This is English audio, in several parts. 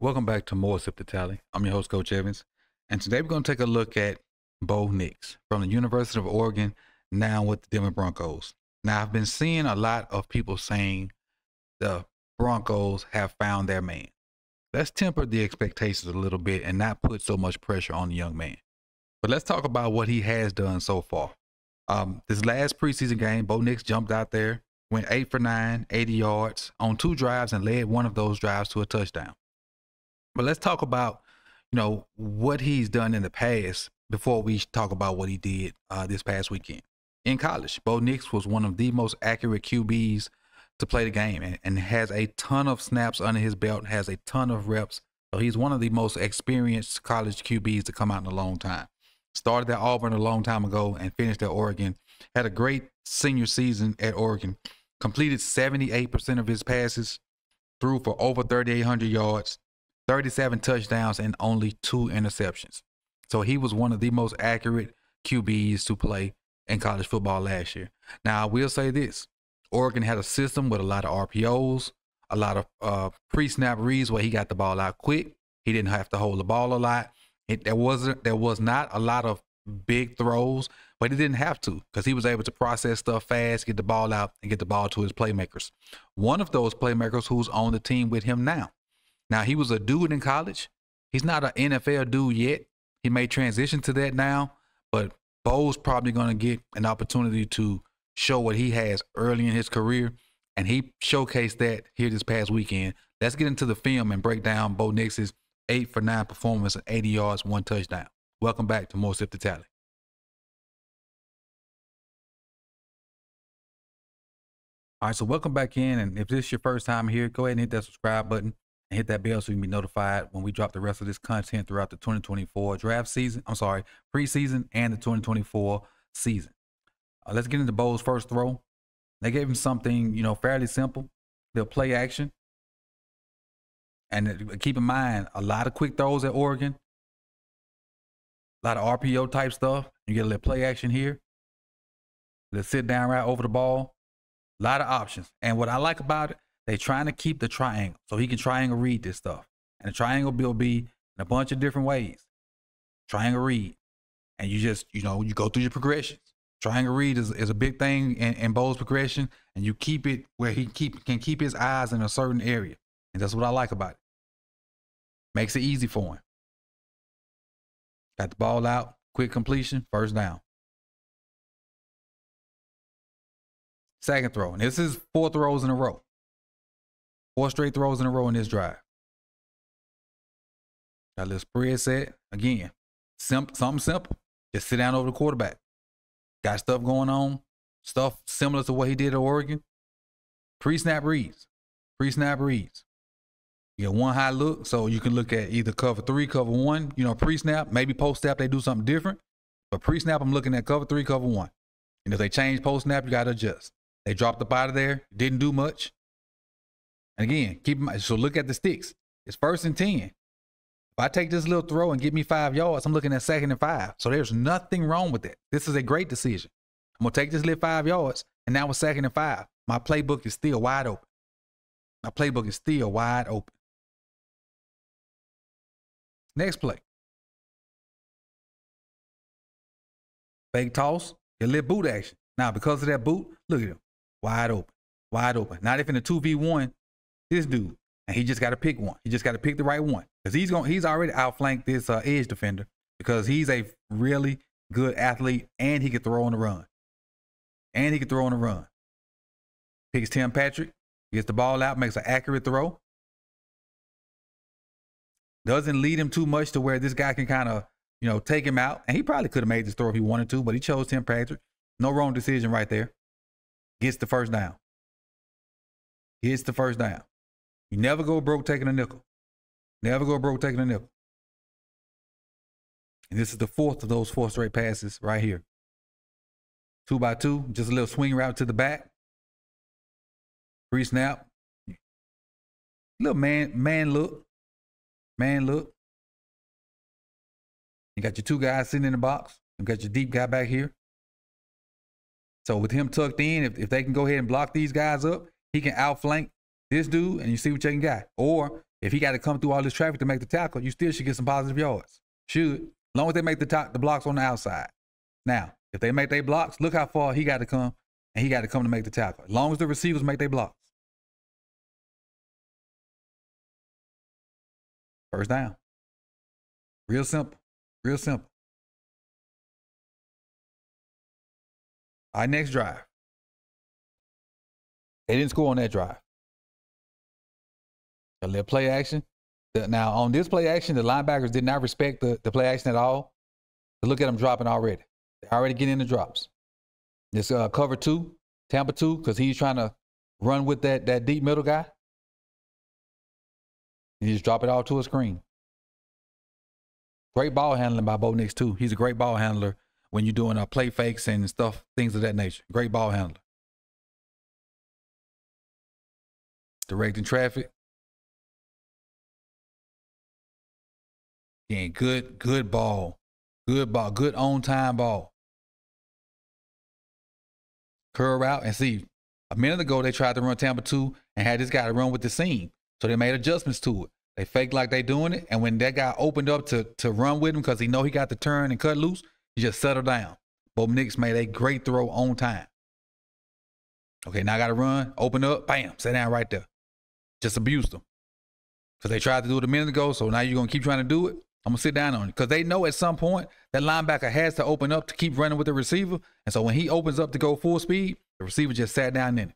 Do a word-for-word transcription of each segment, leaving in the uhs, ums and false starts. Welcome back to more Sip to Tally. I'm your host, Coach Evans, and today we're going to take a look at Bo Nix from the University of Oregon, now with the Denver Broncos. Now, I've been seeing a lot of people saying the Broncos have found their man. Let's temper the expectations a little bit and not put so much pressure on the young man. But let's talk about what he has done so far. Um, this last preseason game, Bo Nix jumped out there, went eight for nine, eighty yards on two drives, and led one of those drives to a touchdown. But let's talk about, you know, what he's done in the past before we talk about what he did uh, this past weekend. In college, Bo Nix was one of the most accurate Q Bs to play the game and, and has a ton of snaps under his belt, has a ton of reps. So he's one of the most experienced college Q Bs to come out in a long time. Started at Auburn a long time ago and finished at Oregon. Had a great senior season at Oregon. Completed seventy-eight percent of his passes, threw for over thirty-eight hundred yards. thirty-seven touchdowns and only two interceptions. So he was one of the most accurate Q Bs to play in college football last year. Now, I will say this. Oregon had a system with a lot of R P Os, a lot of uh, pre-snap reads where he got the ball out quick. He didn't have to hold the ball a lot. It, there, wasn't, there was not a lot of big throws, but he didn't have to because he was able to process stuff fast, get the ball out, and get the ball to his playmakers. One of those playmakers who's on the team with him now. Now, he was a dude in college. He's not an N F L dude yet. He may transition to that now, but Bo's probably going to get an opportunity to show what he has early in his career, and he showcased that here this past weekend. Let's get into the film and break down Bo Nix's eight for nine performance and eighty yards, one touchdown. Welcome back to more Sip to Tally. All right, so welcome back in, and if this is your first time here, go ahead and hit that subscribe button. Hit that bell so you can be notified when we drop the rest of this content throughout the twenty twenty-four draft season. I'm sorry, preseason and the twenty twenty-four season. Uh, let's get into Bo's first throw. They gave him something, you know, fairly simple. They'll play action. And keep in mind, a lot of quick throws at Oregon. A lot of R P O type stuff. You get a little play action here. The sit down right over the ball. A lot of options. And what I like about it, they're trying to keep the triangle so he can triangle read this stuff. And the triangle will be in a bunch of different ways. Triangle read. And you just, you know, you go through your progressions. Triangle read is, is a big thing in, in Bo's progression. And you keep it where he keep, can keep his eyes in a certain area. And that's what I like about it. Makes it easy for him. Got the ball out. Quick completion. First down. Second throw. And this is four throws in a row. Four straight throws in a row in this drive. Got a little spread set. Again, simp, something simple. Just sit down over the quarterback. Got stuff going on. Stuff similar to what he did at Oregon. Pre-snap reads. Pre-snap reads. You get one high look, so you can look at either cover three, cover one. You know, pre-snap, maybe post-snap, they do something different. But pre-snap, I'm looking at cover three, cover one. And if they change post-snap, you got to adjust. They dropped the body there. Didn't do much. And again, keep in mind, so look at the sticks. It's first and ten. If I take this little throw and get me five yards, I'm looking at second and five. So there's nothing wrong with that. This is a great decision. I'm going to take this little five yards, and now it's second and five. My playbook is still wide open. My playbook is still wide open. Next play. Fake toss, get a little boot action. Now, because of that boot, look at him. Wide open. Wide open. Not if in a two V one, this dude, and he just got to pick one. He just got to pick the right one because he's going. He's already outflanked this uh, edge defender because he's a really good athlete and he can throw on the run. And he can throw on the run. Picks Tim Patrick, gets the ball out, makes an accurate throw. Doesn't lead him too much to where this guy can kind of, you know, take him out. And he probably could have made this throw if he wanted to, but he chose Tim Patrick. No wrong decision right there. Gets the first down. It's the first down. You never go broke taking a nickel. Never go broke taking a nickel. And this is the fourth of those four straight passes right here. Two by two, just a little swing route to the back. Free snap. Little man, man look. Man look. You got your two guys sitting in the box. You got your deep guy back here. So with him tucked in, if, if they can go ahead and block these guys up, he can outflank this dude, and you see what you can get. Or If he got to come through all this traffic to make the tackle, you still should get some positive yards. Shoot, as long as they make the top, the blocks on the outside. Now, if they make their blocks, look how far he got to come, and he got to come to make the tackle. As long as the receivers make their blocks. First down. Real simple. Real simple. Our next drive. They didn't score on that drive. A little play action. Now, on this play action, the linebackers did not respect the, the play action at all. But look at them dropping already. They're already getting in the drops. This uh, cover two, Tampa two, because he's trying to run with that, that deep middle guy. You just drop it all to a screen. Great ball handling by Bo Nix, too. He's a great ball handler when you're doing uh, play fakes and stuff, things of that nature. Great ball handler. Directing traffic. Again, good, good ball. Good ball. Good on-time ball. Curl route and see. A minute ago, they tried to run Tampa two and had this guy to run with the seam. So they made adjustments to it. They faked like they doing it. And when that guy opened up to, to run with him because he know he got to turn and cut loose, he just settled down. Bo Nix made a great throw on time. Okay, now I got to run. Open up. Bam. Sit down right there. Just abused them. Because they tried to do it a minute ago, so now you're going to keep trying to do it. I'm going to sit down on it. Because they know at some point that linebacker has to open up to keep running with the receiver. And so when he opens up to go full speed, the receiver just sat down in it.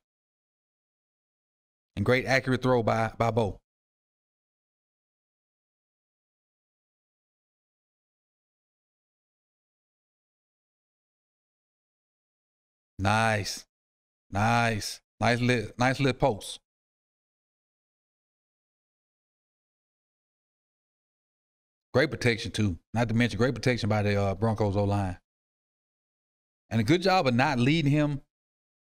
And great accurate throw by, by Bo. Nice. Nice. Nice little, nice little post. Great protection, too. Not to mention great protection by the uh, Broncos O-line. And a good job of not leading him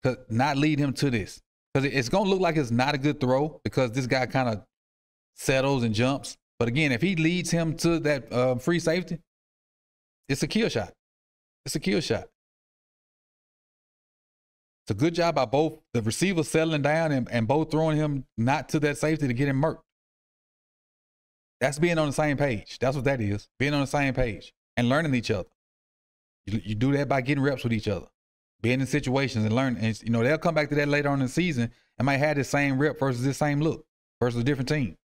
to, not lead him to this. Because it's going to look like it's not a good throw because this guy kind of settles and jumps. But, again, if he leads him to that uh, free safety, it's a kill shot. It's a kill shot. It's a good job by both the receivers settling down and, and both throwing him not to that safety to get him murked. That's being on the same page. That's what that is. Being on the same page and learning each other. You, you do that by getting reps with each other, being in situations and learning. And, you know, they'll come back to that later on in the season and might have this same rep versus this same look versus a different team.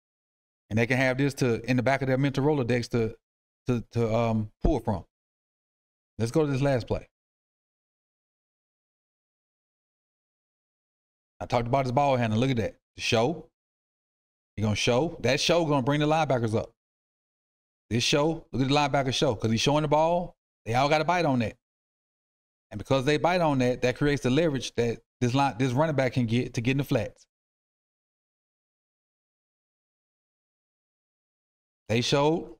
And they can have this to in the back of their mental Rolodex to, to, to um, pull from. Let's go to this last play. I talked about his ball handling. Look at that. The show. He's going to show. That show going to bring the linebackers up. This show, look at the linebacker show. Because he's showing the ball, they all got to bite on that. And because they bite on that, that creates the leverage that this, line, this running back can get to get in the flats. They showed.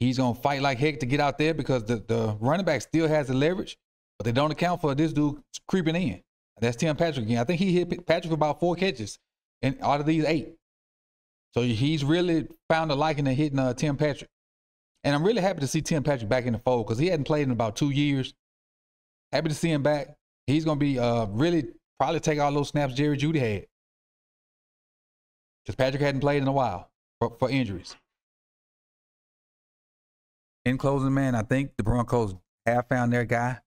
He's going to fight like heck to get out there because the, the running back still has the leverage, but they don't account for this dude creeping in. That's Tim Patrick again. I think he hit Patrick about four catches and out of these eight. So he's really found a liking to hitting uh, Tim Patrick. And I'm really happy to see Tim Patrick back in the fold because he hadn't played in about two years. Happy to see him back. He's going to be uh, really probably take all those snaps Jerry Judy had. Because Patrick hadn't played in a while for, for injuries. In closing, man, I think the Broncos have found their guy.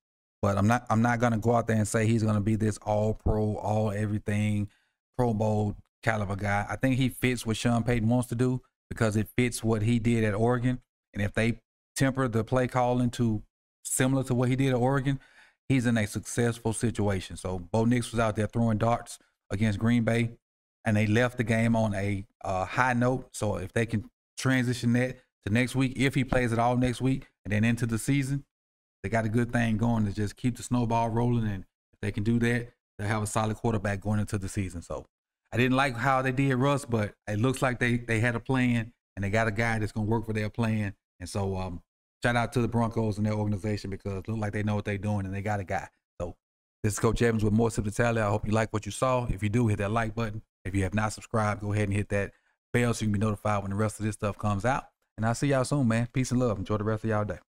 But I'm not I'm not gonna go out there and say he's gonna be this all pro, all everything, Pro Bowl caliber guy. I think he fits what Sean Payton wants to do because it fits what he did at Oregon. And if they temper the play calling to similar to what he did at Oregon, he's in a successful situation. So Bo Nix was out there throwing darts against Green Bay, and they left the game on a uh, high note. So if they can transition that to next week, if he plays at all next week, and then into the season. They got a good thing going to just keep the snowball rolling, and if they can do that, they'll have a solid quarterback going into the season. So I didn't like how they did Russ, but it looks like they, they had a plan, and they got a guy that's going to work for their plan. And so um, shout out to the Broncos and their organization because it looks like they know what they're doing, and they got a guy. So this is Coach Evans with more Sip to Tally. I hope you like what you saw. If you do, hit that like button. If you have not subscribed, go ahead and hit that bell so you can be notified when the rest of this stuff comes out. And I'll see y'all soon, man. Peace and love. Enjoy the rest of y'all day.